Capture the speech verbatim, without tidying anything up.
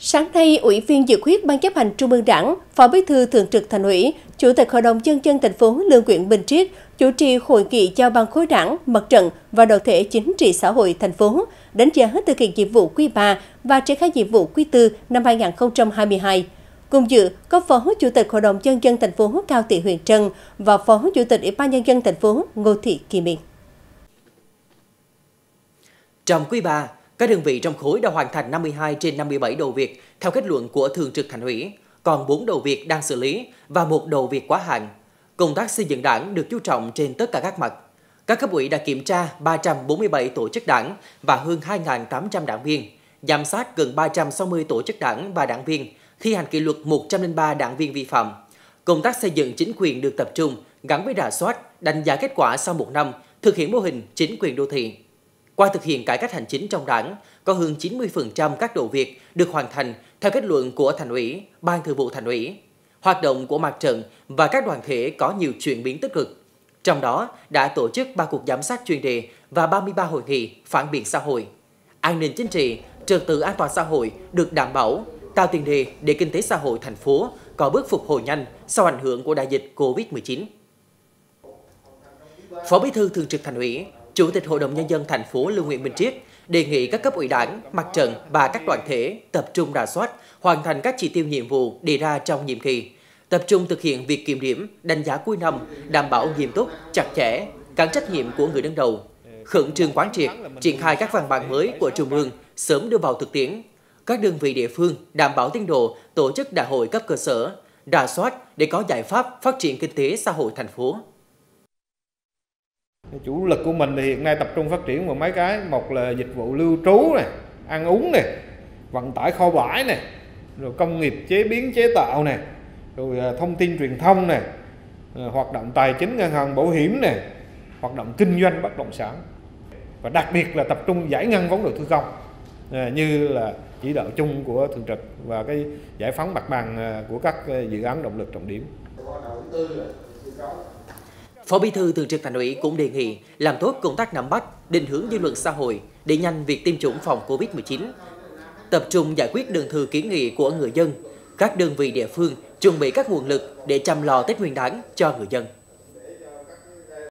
Sáng nay, Ủy viên Dự khuyết Ban Chấp hành Trung ương Đảng, Phó Bí thư Thường trực Thành ủy, Chủ tịch Hội đồng Nhân dân thành phố Lương Nguyễn Bình Triết chủ trì hội nghị giao Ban khối Đảng, Mặt trận và đoàn thể chính trị xã hội thành phố đánh giá thực hiện nhiệm vụ quý ba và triển khai nhiệm vụ quý tư năm hai nghìn không trăm hai mươi hai. Cùng dự có Phó Chủ tịch Hội đồng Nhân dân thành phố Cao Thị Huyền Trân và Phó Chủ tịch Ủy ban Nhân dân thành phố Ngô Thị Kỳ Miên. Trong quý ba, các đơn vị trong khối đã hoàn thành năm mươi hai trên năm mươi bảy đầu việc theo kết luận của Thường trực Thành ủy, còn bốn đầu việc đang xử lý và một đầu việc quá hạn. Công tác xây dựng Đảng được chú trọng trên tất cả các mặt. Các cấp ủy đã kiểm tra ba trăm bốn mươi bảy tổ chức đảng và hơn hai nghìn tám trăm đảng viên, giám sát gần ba trăm sáu mươi tổ chức đảng và đảng viên, thi hành kỷ luật một trăm linh ba đảng viên vi phạm. Công tác xây dựng chính quyền được tập trung gắn với rà soát, đánh giá kết quả sau một năm thực hiện mô hình chính quyền đô thị. Qua thực hiện cải cách hành chính trong Đảng, có hơn chín mươi phần trăm các đầu việc được hoàn thành theo kết luận của Thành ủy, Ban Thường vụ Thành ủy. Hoạt động của mặt trận và các đoàn thể có nhiều chuyển biến tích cực. Trong đó đã tổ chức ba cuộc giám sát chuyên đề và ba mươi ba hội nghị phản biện xã hội. An ninh chính trị, trật tự an toàn xã hội được đảm bảo, tạo tiền đề để kinh tế xã hội thành phố có bước phục hồi nhanh sau ảnh hưởng của đại dịch Covid mười chín. Phó Bí thư Thường trực Thành ủy, Chủ tịch Hội đồng Nhân dân thành phố Lương Nguyễn Minh Triết đề nghị các cấp ủy Đảng, mặt trận và các đoàn thể tập trung rà soát, hoàn thành các chỉ tiêu nhiệm vụ đề ra trong nhiệm kỳ, tập trung thực hiện việc kiểm điểm, đánh giá cuối năm, đảm bảo nghiêm túc, chặt chẽ, gắn trách nhiệm của người đứng đầu, khẩn trương quán triệt, triển khai các văn bản mới của Trung ương sớm đưa vào thực tiễn. Các đơn vị địa phương đảm bảo tiến độ tổ chức đại hội cấp cơ sở, rà soát để có giải pháp phát triển kinh tế xã hội thành phố. Chủ lực của mình thì hiện nay tập trung phát triển vào mấy cái, một là dịch vụ lưu trú này, ăn uống này, vận tải kho bãi này, rồi công nghiệp chế biến chế tạo này, rồi thông tin truyền thông này, hoạt động tài chính ngân hàng bảo hiểm này, hoạt động kinh doanh bất động sản, và đặc biệt là tập trung giải ngân vốn đầu tư công như là chỉ đạo chung của Thường trực và cái giải phóng mặt bằng của các dự án động lực trọng điểm. Phó Bí thư Thường trực Thành ủy cũng đề nghị làm tốt công tác nắm bắt, định hướng dư luận xã hội để nhanh việc tiêm chủng phòng Covid mười chín, tập trung giải quyết đơn thư kiến nghị của người dân, các đơn vị địa phương chuẩn bị các nguồn lực để chăm lo Tết Nguyên đán cho người dân.